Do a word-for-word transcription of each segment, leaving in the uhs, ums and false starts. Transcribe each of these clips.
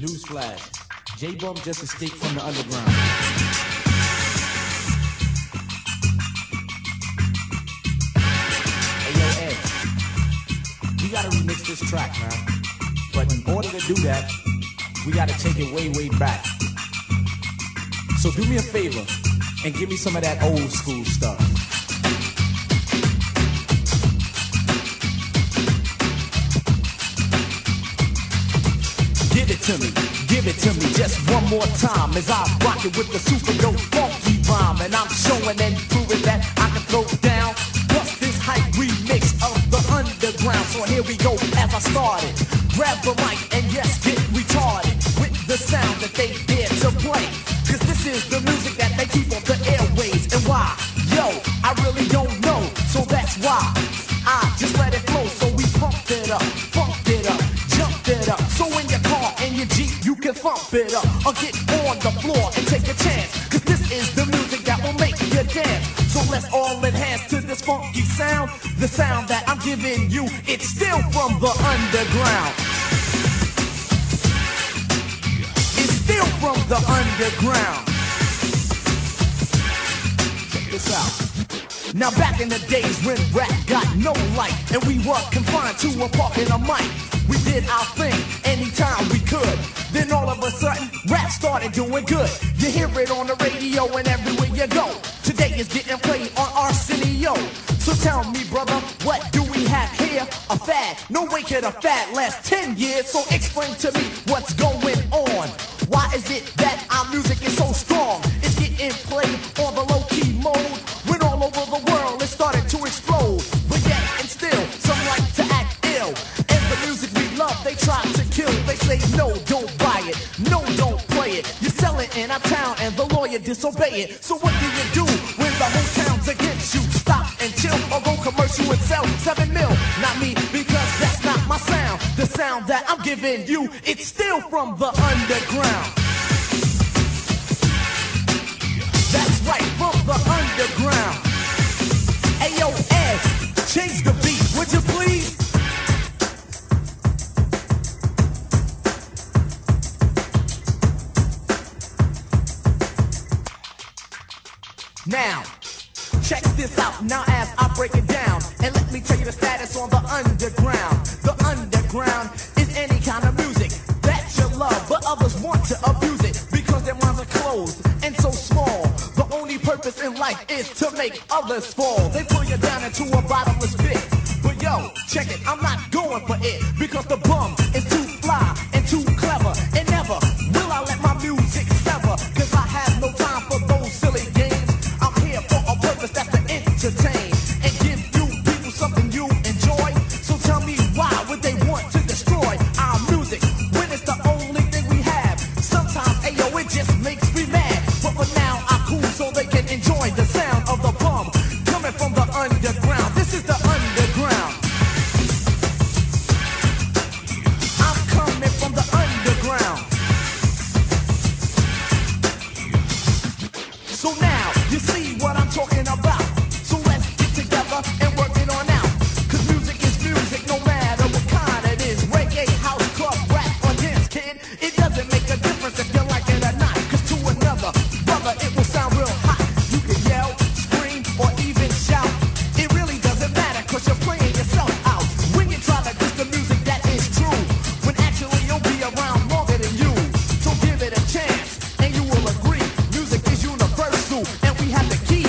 Newsflash, J-Bum just escaped from the underground. We gotta remix this track, man. But in order to do that, we gotta take it way, way back. So do me a favor and give me some of that old school stuff. Give it to me, give it to me just one more time as I rock it with the super dope funky rhyme. And I'm showing and proving that I can throw down. What's this hype remix of the underground? So here we go as I started. Grab the mic and yes, get retarded with the sound that they dare to play. Cause this is the music that they keep off the airwaves. And why? Yo, I really don't know. So that's why I just let it flow. So we pumped it up, pumped it up, jumped it up. So in your car and your Jeep, you can thump it up or get on the floor and take a chance. Cause this is the music that will make you dance. So let's all enhance to this funky sound. The sound that I'm giving you, it's still from the underground. It's still from the underground. Check this out. Now back in the days when rap got no light, and we were confined to a park and a mic, we did our thing anytime we could. Then all of a sudden, rap started doing good. You hear it on the radio and everywhere you go. Today is getting played on Arsenio. So tell me, brother, what do we have here? A fad? No way could a fad last ten years. So explain to me what's going on. Why is it that our music is so strong? It's getting played on the low-key mode. When all over the world it started to explode. But yet and still, some like to act ill. And the music we love, they try to kill. They say, no, don't buy it. No, don't play it. You sell it in our town and the lawyer disobey it. So what do you do when the whole town's against you? Stop and chill or go commercial and sell seven mil. Not me, because that's not my sound. The sound that I'm giving you, it's still from the underground. That's right, from the underground. Ayo, Ed, change the beat, would you please? Now, check this out, now as I break it down. And let me tell you the status on the underground. The underground is any kind of music that you love, but others want to abuse it because their minds are closed and so small. The only purpose in life is to make others fall. They pull you down into a bottomless pit. But yo, check it, I'm not going for it because the bum is too fly and too clever. And never will I let my music sever, cause I have no time for those silly games. That's to entertain and give you people something you enjoy. So tell me, why would they want to destroy our music when it's the only thing we have? Sometimes, ayo, it just makes me mad. But for now, I'm cool so they can enjoy the sound of the bum coming from the underground. This is the underground. I'm coming from the underground. So now, you see what I'm talking about. So let's get together and work it on out. Cause music is music no matter what kind it is. Reggae, house, club, rap, or dance, kid. It doesn't make a difference if you like it or not. Cause to another brother it will sound real hot. You can yell, scream, or even shout. It really doesn't matter cause you're playing yourself out. When you try to diss the music that is true, when actually you'll be around longer than you. So give it a chance and you will agree. Music is universal and we have the key.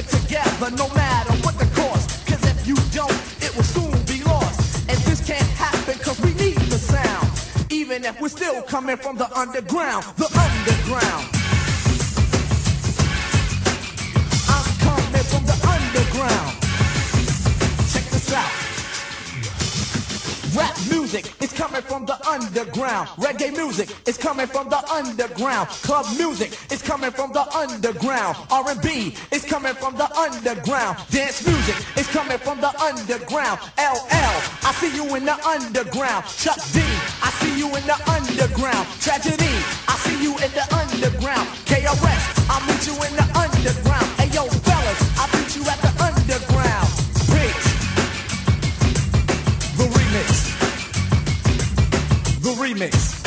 Together no matter what the cost, cause if you don't it will soon be lost. And this can't happen cause we need the sound, even if we're still coming from the underground. The underground, I'm coming from the underground. Check this out. Rap music is coming from the underground. Reggae music is coming from the underground. Club music is coming from the underground. R and B is coming from the underground. Dance music is coming from the underground. L L, I see you in the underground. Chuck D, I see you in the underground. Tragedy, I see you in the underground. K R S, I'll meet you in the underground. Ayo, fellas, I'll meet you at the underground. Bitch, the remix. The remix.